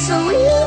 so real.